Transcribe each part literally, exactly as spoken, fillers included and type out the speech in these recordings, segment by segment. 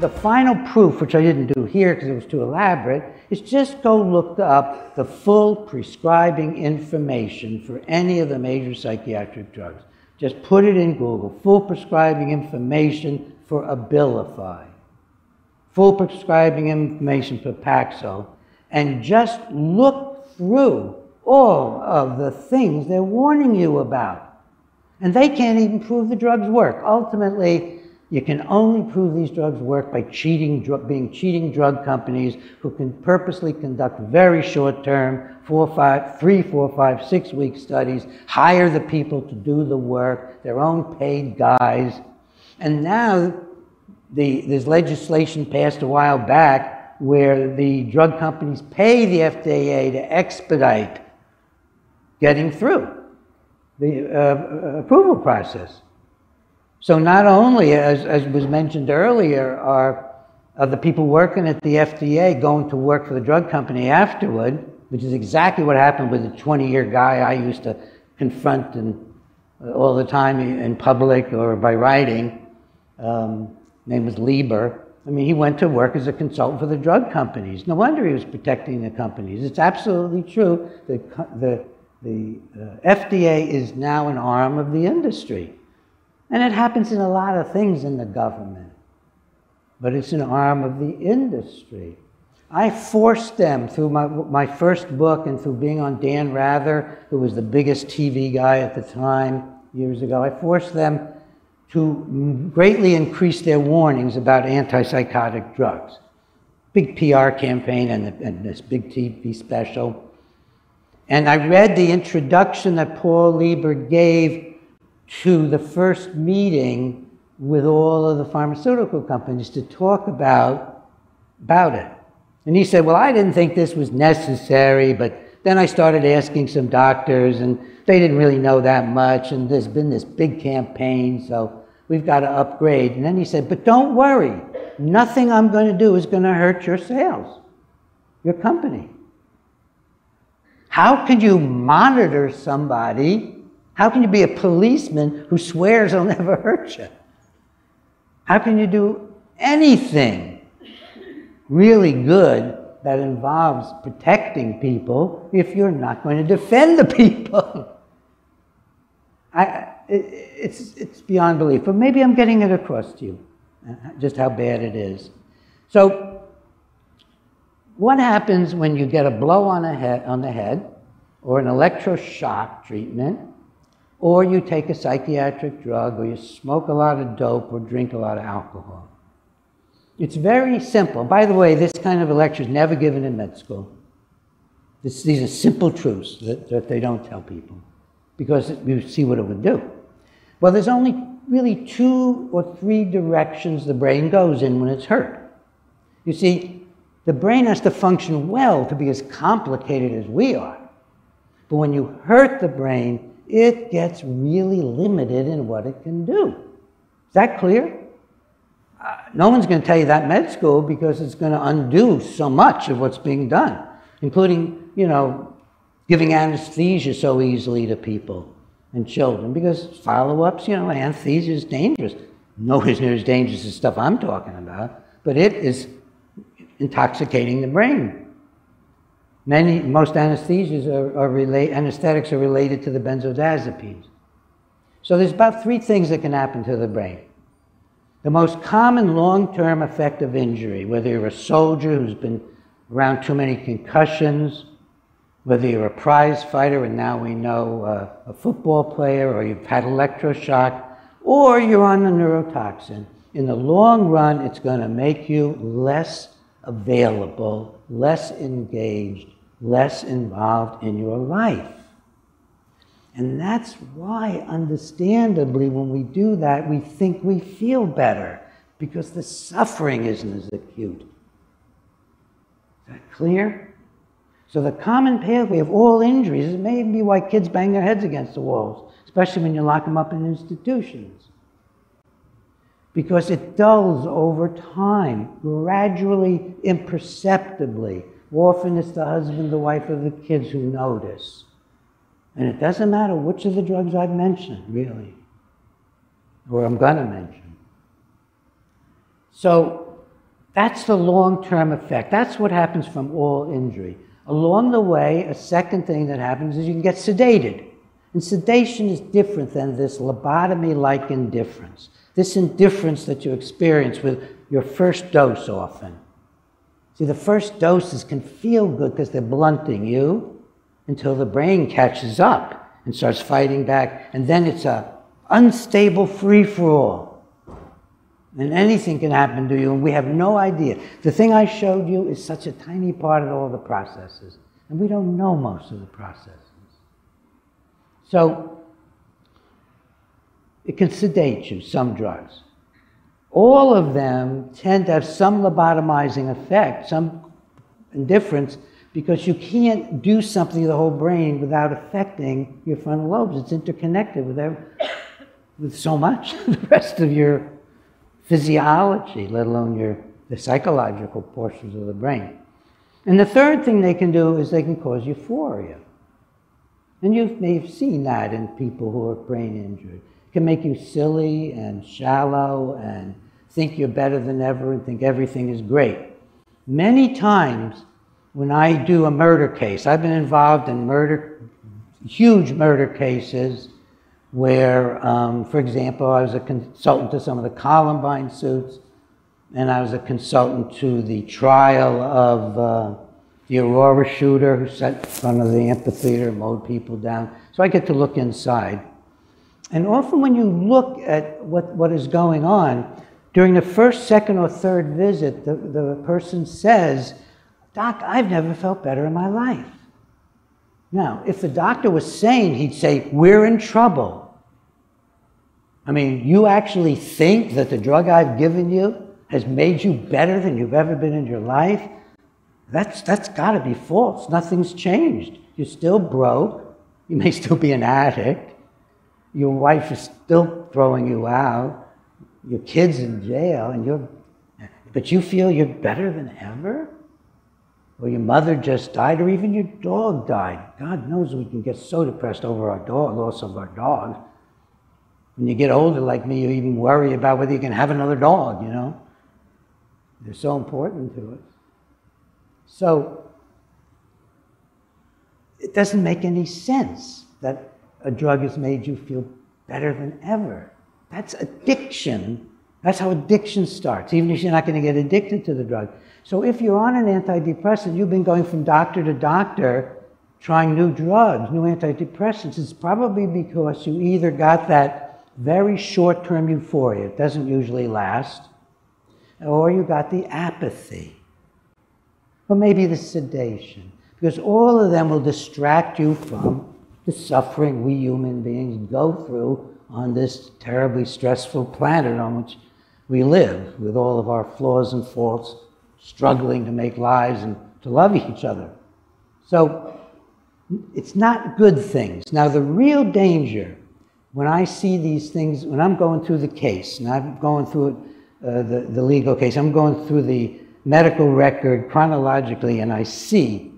The final proof, which I didn't do here because it was too elaborate, is just go look up the full prescribing information for any of the major psychiatric drugs. Just put it in Google, full prescribing information for Abilify, full prescribing information for Paxil, and just look through all of the things they're warning you about. And they can't even prove the drugs work. Ultimately, you can only prove these drugs work by cheating, drug, being cheating drug companies who can purposely conduct very short-term, four, five, three, four, five, six-week studies, hire the people to do the work, their own paid guys. And now the, there's legislation passed a while back where the drug companies pay the F D A to expedite getting through the uh, approval process. So not only, as, as was mentioned earlier, are, are the people working at the F D A going to work for the drug company afterward, which is exactly what happened with the twenty-year guy I used to confront in, uh, all the time in public or by writing. Um, name was Lieber. I mean, he went to work as a consultant for the drug companies. No wonder he was protecting the companies. It's absolutely true that the, the uh, F D A is now an arm of the industry. And it happens in a lot of things in the government, but it's an arm of the industry. I forced them through my, my first book and through being on Dan Rather, who was the biggest T V guy at the time years ago, I forced them to greatly increase their warnings about antipsychotic drugs. Big P R campaign and, the, and this big T V special. And I read the introduction that Paul Lieber gave to the first meeting with all of the pharmaceutical companies to talk about, about it. And he said, well, I didn't think this was necessary, but then I started asking some doctors and they didn't really know that much, and there's been this big campaign, so we've got to upgrade. And then he said, but don't worry, nothing I'm going to do is going to hurt your sales, your company. How can you monitor somebody? How can you be a policeman who swears he'll never hurt you? How can you do anything really good that involves protecting people if you're not going to defend the people? I, it's, it's beyond belief, but maybe I'm getting it across to you, just how bad it is. So what happens when you get a blow on, a head, on the head or an electroshock treatment, or you take a psychiatric drug, or you smoke a lot of dope, or drink a lot of alcohol? It's very simple. By the way, this kind of a lecture is never given in med school. This, these are simple truths that, that they don't tell people, because you see what it would do. Well, there's only really two or three directions the brain goes in when it's hurt. You see, the brain has to function well to be as complicated as we are. But when you hurt the brain, it gets really limited in what it can do. Is that clear? Uh, no one's going to tell you that in med school, because it's going to undo so much of what's being done, including, you know, giving anesthesia so easily to people and children, because follow-ups, you know, anesthesia is dangerous. Nobody's near as dangerous as stuff I'm talking about, but it is intoxicating the brain. Many, most anesthesias are, are relate, anesthetics are related to the benzodiazepines. So there's about three things that can happen to the brain. The most common long-term effect of injury, whether you're a soldier who's been around too many concussions, whether you're a prize fighter, and now we know uh, a football player, or you've had electroshock, or you're on the neurotoxin. In the long run, it's going to make you less available, less engaged, less involved in your life. And that's why, understandably, when we do that, we think we feel better, because the suffering isn't as acute. Is that clear? So the common pathway of all injuries is maybe why kids bang their heads against the walls, especially when you lock them up in institutions, because it dulls over time, gradually, imperceptibly. Often it's the husband, the wife, or the kids who notice. And it doesn't matter which of the drugs I've mentioned, really, or I'm going to mention. So That's the long-term effect. That's what happens from all injury. Along the way, a second thing that happens is you can get sedated. And sedation is different than this lobotomy-like indifference. This indifference that you experience with your first dose often. See, the first doses can feel good because they're blunting you until the brain catches up and starts fighting back. And then it's an unstable free-for-all. And anything can happen to you, and we have no idea. The thing I showed you is such a tiny part of all the processes. And we don't know most of the processes. So it can sedate you, some drugs. All of them tend to have some lobotomizing effect, some indifference, because you can't do something to the whole brain without affecting your frontal lobes. It's interconnected with, every, with so much the rest of your physiology, let alone your, the psychological portions of the brain. And the third thing they can do is they can cause euphoria. And you may have seen that in people who are brain injured. It can make you silly and shallow and think you're better than ever and think everything is great. Many times when I do a murder case, I've been involved in murder, huge murder cases where, um, for example, I was a consultant to some of the Columbine suits, and I was a consultant to the trial of uh, the Aurora shooter who sat in front of the amphitheater and mowed people down. So I get to look inside. And often when you look at what, what is going on, during the first, second, or third visit, the, the person says, "Doc, I've never felt better in my life." Now, if the doctor was sane, he'd say, "We're in trouble. I mean, you actually think that the drug I've given you has made you better than you've ever been in your life? That's, that's got to be false. Nothing's changed. You're still broke. You may still be an addict. Your wife is still throwing you out. Your kid's in jail, and you're, but you feel you're better than ever? Or your mother just died, or even your dog died. God knows we can get so depressed over our dog, loss of our dog. When you get older like me, you even worry about whether you can have another dog, you know? They're so important to us. So it doesn't make any sense that a drug has made you feel better than ever. That's addiction. That's how addiction starts, even if you're not going to get addicted to the drug. So if you're on an antidepressant, you've been going from doctor to doctor trying new drugs, new antidepressants. It's probably because you either got that very short-term euphoria, it doesn't usually last, or you got the apathy. Or maybe the sedation, because all of them will distract you from the suffering we human beings go through on this terribly stressful planet on which we live, with all of our flaws and faults, struggling to make lives and to love each other. So it's not good things. Now, the real danger, when I see these things, when I'm going through the case, and I'm going through uh, the, the legal case, I'm going through the medical record chronologically, and I see,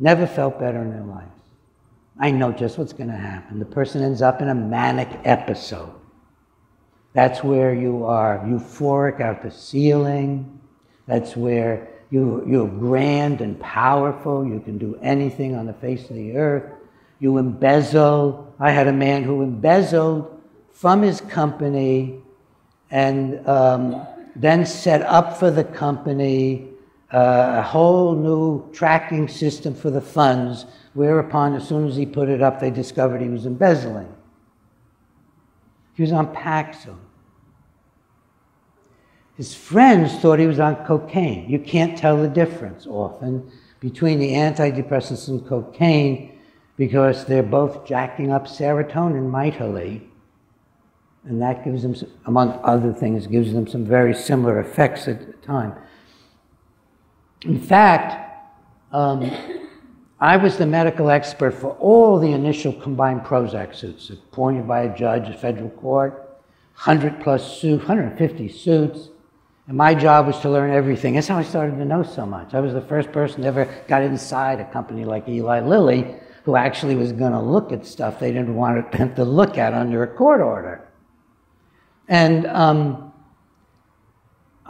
never felt better in their life. I know just what's going to happen. The person ends up in a manic episode. That's where you are euphoric out the ceiling. That's where you, you're grand and powerful. You can do anything on the face of the earth. You embezzle. I had a man who embezzled from his company and um, then set up for the company uh, a whole new tracking system for the funds, whereupon as soon as he put it up, they discovered he was embezzling. He was on Paxil. His friends thought he was on cocaine. You can't tell the difference often between the antidepressants and cocaine because they're both jacking up serotonin mightily. And that gives them, among other things, gives them some very similar effects at the time. In fact, um, I was the medical expert for all the initial combined Prozac suits, appointed by a judge, a federal court, one hundred plus suits, one hundred fifty suits. And my job was to learn everything. That's how I started to know so much. I was the first person that ever got inside a company like Eli Lilly, who actually was going to look at stuff they didn't want them to look at under a court order. And um,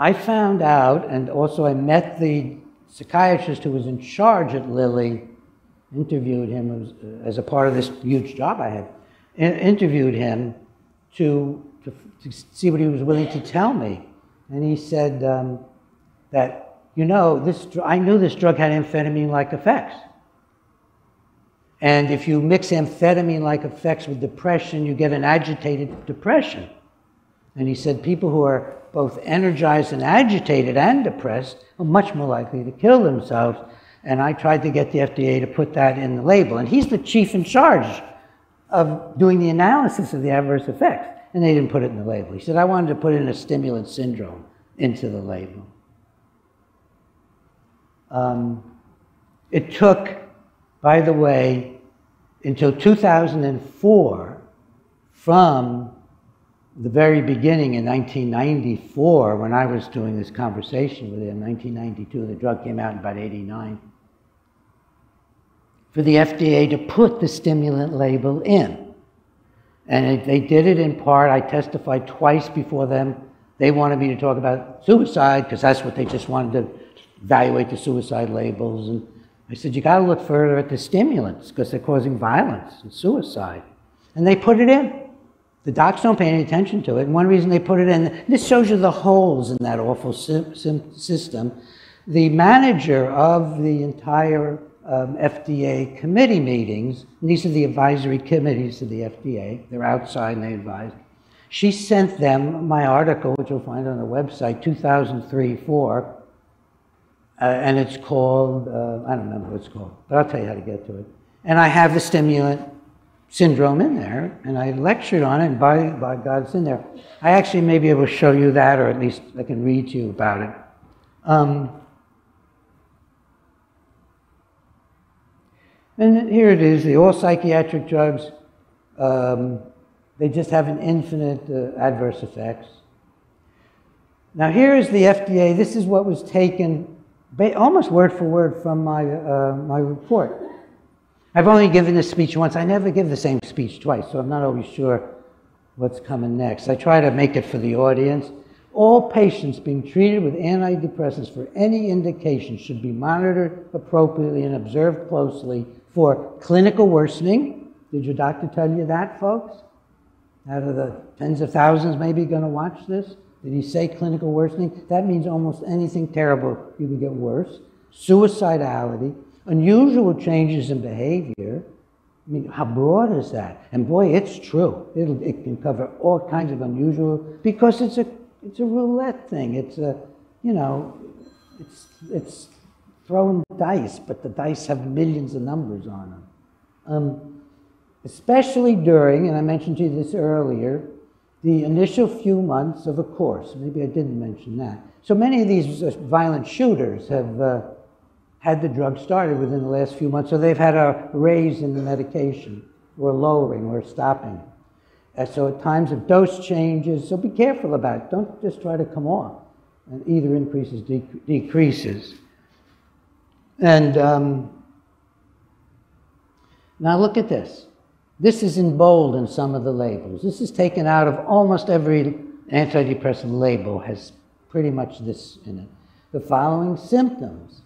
I found out, and also I met the psychiatrist who was in charge at Lilly, interviewed him as a part of this huge job I had, interviewed him to, to, to see what he was willing to tell me. And he said um, that, you know, this, I knew this drug had amphetamine-like effects. And if you mix amphetamine-like effects with depression, you get an agitated depression. And he said people who are both energized and agitated and depressed are much more likely to kill themselves. And I tried to get the F D A to put that in the label. And he's the chief in charge of doing the analysis of the adverse effects. And they didn't put it in the label. He said, I wanted to put in a stimulant syndrome into the label. Um, it took, by the way, until two thousand four, from the very beginning in nineteen ninety-four, when I was doing this conversation with him, in nineteen ninety-two, the drug came out in about eighty-nine, for the F D A to put the stimulant label in. And it, they did it in part. I testified twice before them. They wanted me to talk about suicide, because that's what they just wanted to evaluate, the suicide labels. And I said, you gotta look further at the stimulants, because they're causing violence and suicide. And they put it in. The docs don't pay any attention to it. And one reason they put it in, this shows you the holes in that awful system. The manager of the entire um, F D A committee meetings, and these are the advisory committees of the F D A, they're outside and they advise, she sent them my article, which you'll find on the website, two thousand three to four, uh, and it's called, uh, I don't remember what it's called, but I'll tell you how to get to it. And I have the stimulant syndrome in there, and I lectured on it, and by, by God, it's in there. I actually may be able to show you that, or at least I can read to you about it. Um, and here it is, the all psychiatric drugs, um, they just have an infinite uh, adverse effects. Now here is the F D A, this is what was taken, almost word for word from my, uh, my report. I've only given this speech once. I never give the same speech twice, so I'm not always sure what's coming next. I try to make it for the audience. All patients being treated with antidepressants for any indication should be monitored appropriately and observed closely for clinical worsening. Did your doctor tell you that, folks? Out of the tens of thousands maybe going to watch this, did he say clinical worsening? That means almost anything terrible, you can get worse. Suicidality. Unusual changes in behavior. I mean, how broad is that? And boy, it's true. It'll, it can cover all kinds of unusual, because it's a it's a roulette thing. It's a, you know, it's it's throwing dice, but the dice have millions of numbers on them. Um, especially during, and I mentioned to you this earlier, the initial few months of a course. Maybe I didn't mention that. So many of these violent shooters have. Uh, had the drug started within the last few months, so they've had a raise in the medication, or lowering, or stopping. And so at times of dose changes, so be careful about it. Don't just try to come off. And either increases, dec decreases. And um, now look at this. This is in bold in some of the labels. This is taken out of almost every antidepressant label, has pretty much this in it. The following symptoms.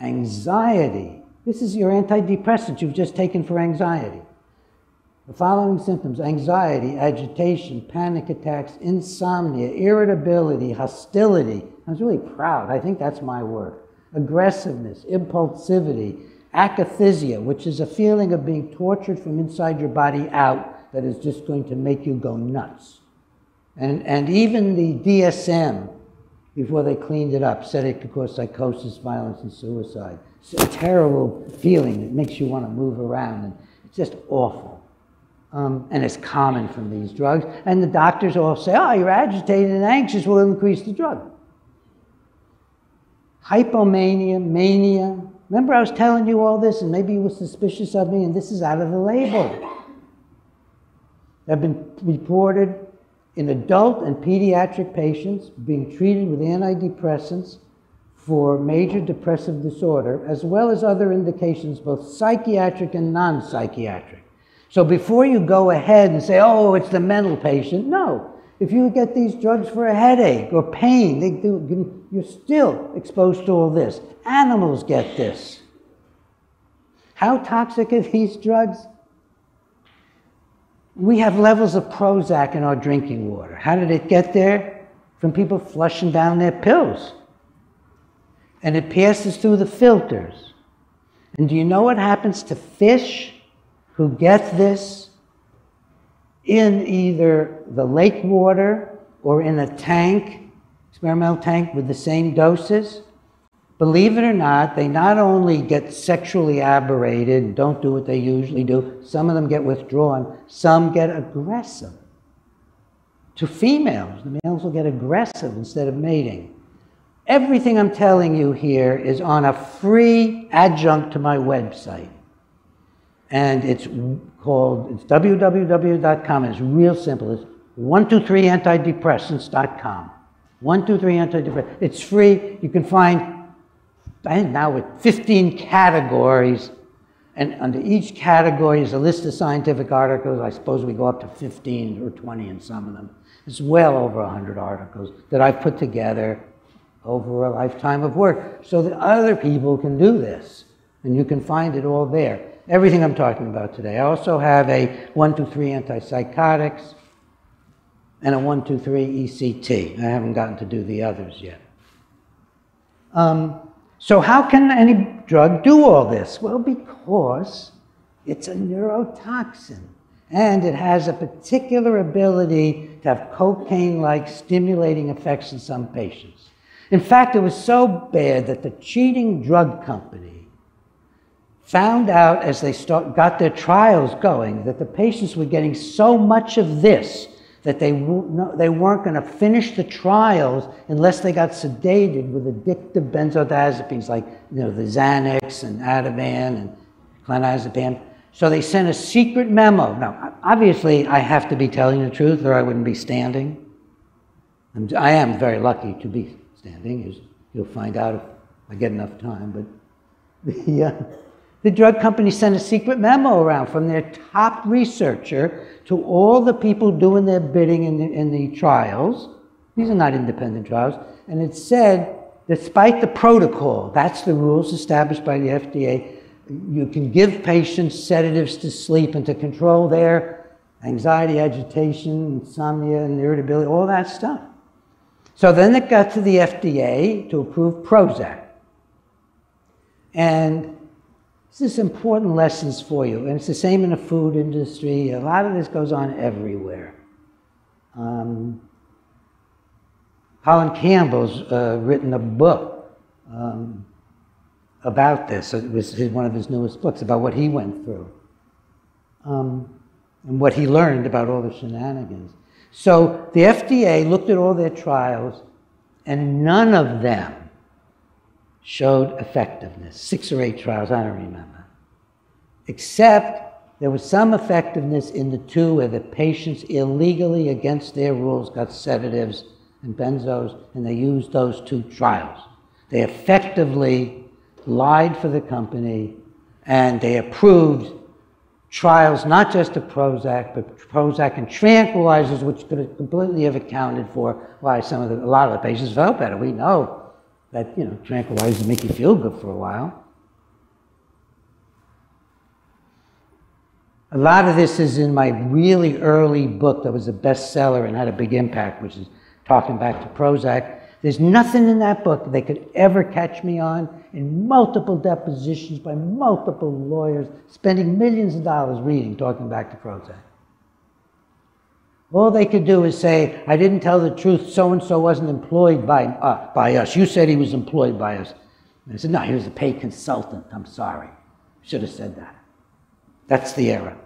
Anxiety. This is your antidepressant you've just taken for anxiety. The following symptoms: anxiety, agitation, panic attacks, insomnia, irritability, hostility. I was really proud. I think that's my word. Aggressiveness, impulsivity, akathisia, which is a feeling of being tortured from inside your body out that is just going to make you go nuts. And, and even the D S M, before they cleaned it up, said it could cause psychosis, violence, and suicide. It's a terrible feeling that makes you want to move around, and it's just awful. Um, and it's common from these drugs. And the doctors all say, oh, you're agitated and anxious, we'll increase the drug. Hypomania, mania. Remember I was telling you all this, and maybe you were suspicious of me, and this is out of the label. They've been reported in adult and pediatric patients being treated with antidepressants for major depressive disorder, as well as other indications, both psychiatric and non-psychiatric. So before you go ahead and say, oh, it's the mental patient, no. If you get these drugs for a headache or pain, they do, you're still exposed to all this. Animals get this. How toxic are these drugs? We have levels of Prozac in our drinking water. How did it get there? From people flushing down their pills. And it passes through the filters. And do you know what happens to fish who get this in either the lake water or in a tank, experimental tank with the same doses? Believe it or not, they not only get sexually aberrated, don't do what they usually do, some of them get withdrawn, some get aggressive. To females, the males will get aggressive instead of mating. Everything I'm telling you here is on a free adjunct to my website. And it's called, it's w w w dot com, and it's real simple. It's one two three antidepressants dot com. one two three antidepressants. It's free. You can find, I think now with fifteen categories, and under each category is a list of scientific articles. I suppose we go up to fifteen or twenty in some of them. It's well over one hundred articles that I've put together over a lifetime of work so that other people can do this. And you can find it all there. Everything I'm talking about today. I also have a one two three antipsychotics and a one two three E C T. I haven't gotten to do the others yet. Um, so how can any drug do all this? Well, because it's a neurotoxin and it has a particular ability to have cocaine-like stimulating effects in some patients. In fact, it was so bad that the cheating drug company found out as they start, got their trials going that the patients were getting so much of this that they, no, they weren't going to finish the trials unless they got sedated with addictive benzodiazepines like you know, the Xanax and Ativan and clonazepam. So they sent a secret memo. Now, obviously, I have to be telling the truth or I wouldn't be standing. I'm, I am very lucky to be standing, as you'll find out if I get enough time, but the... Uh, The drug company sent a secret memo around from their top researcher to all the people doing their bidding in the, in the trials. These are not independent trials. And it said, despite the protocol, that's the rules established by the F D A, you can give patients sedatives to sleep and to control their anxiety, agitation, insomnia, and irritability, all that stuff. So then it got to the F D A to approve Prozac. And this is important lessons for you, and it's the same in the food industry. A lot of this goes on everywhere. Um, Colin Campbell's uh, written a book um, about this. It was his, one of his newest books about what he went through um, and what he learned about all the shenanigans. So the F D A looked at all their trials, and none of them showed effectiveness. Six or eight trials, I don't remember. Except there was some effectiveness in the two where the patients illegally, against their rules, got sedatives and benzos, and they used those two trials. They effectively lied for the company, and they approved trials not just of Prozac, but Prozac and tranquilizers, which could have completely have accounted for why some of the, a lot of the patients felt better. We know that, you know, tranquilizers make you feel good for a while. A lot of this is in my really early book that was a bestseller and had a big impact, which is Talking Back to Prozac. There's nothing in that book they could ever catch me on, in multiple depositions by multiple lawyers, spending millions of dollars reading Talking Back to Prozac. All they could do is say, I didn't tell the truth, so-and-so wasn't employed by, uh, by us. You said he was employed by us. And I said, no, he was a paid consultant. I'm sorry. Should have said that. That's the error.